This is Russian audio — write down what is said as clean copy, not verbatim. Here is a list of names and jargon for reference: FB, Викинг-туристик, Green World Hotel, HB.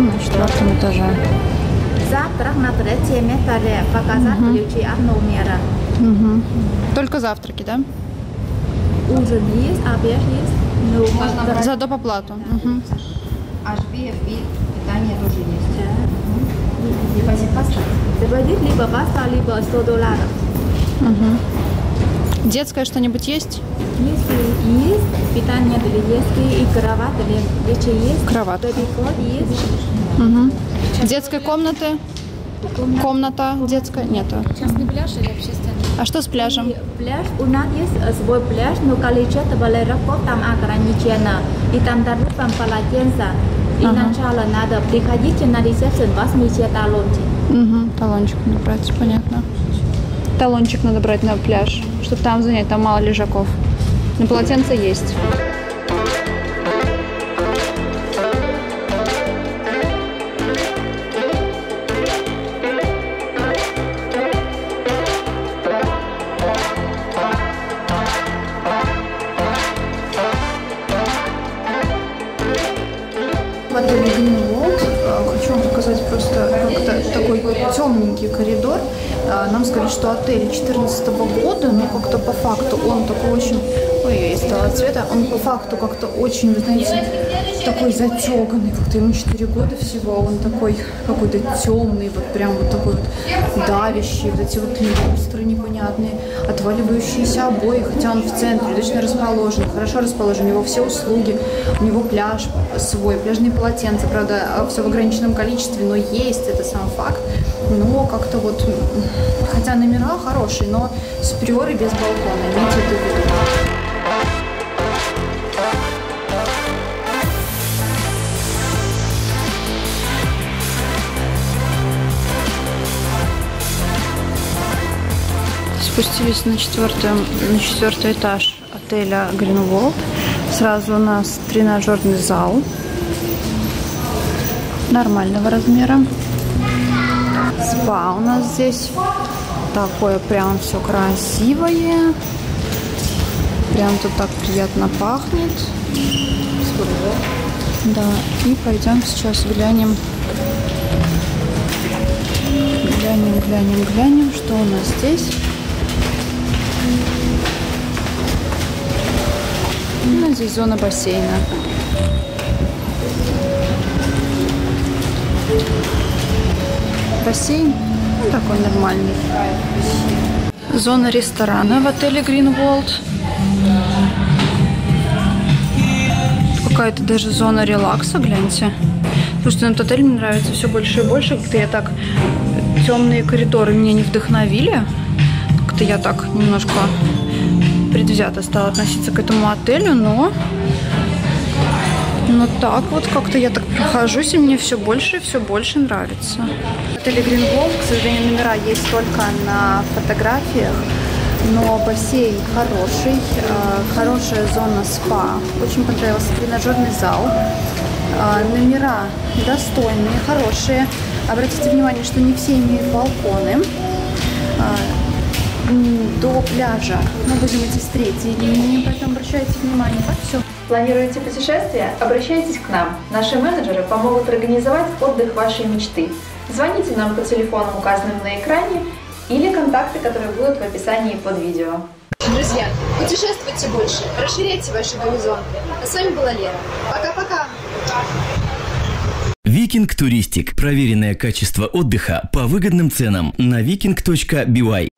на четвертом этаже. Завтрак на третьем этаже. Показать ключи от номера. Только завтраки, да? Ужин есть, обед есть. Но за допоплату. HB, FB, питание тоже есть. Депозит поставить. Депозит либо паста, либо $100. Детское что-нибудь есть? Если есть, питание для детских и кровать для детей есть. Кровать. Есть. Детской комнаты? Комната детская? Нет. Частный пляж или общественный? А что с пляжем? Пляж, у нас есть свой пляж, но количество балероков там ограничено. И там дадут вам полотенца. И сначала надо приходить на ресепшн, вас несет талончик. Талончик надо брать, понятно. Талончик надо брать на пляж, чтобы там занять, там мало лежаков. Но полотенце есть. Отель Green World. Хочу вам показать просто как-то такой темненький коридор. Нам сказали, что отель 2014 года, но как-то по факту он такой очень... Ой, я стала цвета. Он по факту как-то очень, вы знаете, такой затеганный. Как-то ему 4 года всего. Он такой какой-то темный, вот прям вот такой вот давящий. Вот эти вот люстры непонятные, отваливающиеся обои. Хотя он в центре, точно расположен, хорошо расположен. У него все услуги, у него пляж свой, пляжные полотенца. Правда, все в ограниченном количестве, но есть, это сам факт. Но как-то вот, хотя номера хорошие, но суприоры без балкона, имейте это в виду. Спустились на четвертый этаж отеля Green World. Сразу у нас тренажерный зал нормального размера. Спа у нас здесь такое прям все красивое. Прям тут так приятно пахнет. Да, и пойдем сейчас глянем. Глянем, что у нас здесь. Ну, здесь зона бассейна. Бассейн такой нормальный. Зона ресторана в отеле Green World. Какая-то даже зона релакса, гляньте. Слушайте, этот отель мне нравится все больше и больше. Как-то я так... Темные коридоры меня не вдохновили. Как-то я так немножко предвзято стала относиться к этому отелю, но так вот как-то я так прохожусь, и мне все больше нравится. В отеле Green World, к сожалению, номера есть только на фотографиях, но бассейн хороший, хорошая зона спа. Очень понравился тренажерный зал. Номера достойные, хорошие. Обратите внимание, что не все имеют балконы. До пляжа мы будем идти с третьей линии, поэтому обращайте внимание на все. Планируете путешествие? Обращайтесь к нам. Наши менеджеры помогут организовать отдых вашей мечты. Звоните нам по телефону, указанным на экране, или контакты, которые будут в описании под видео. Друзья, путешествуйте больше, расширяйте ваши горизонты. А с вами была Лера. Пока-пока! Викинг-туристик. Проверенное качество отдыха по выгодным ценам на викинг.by.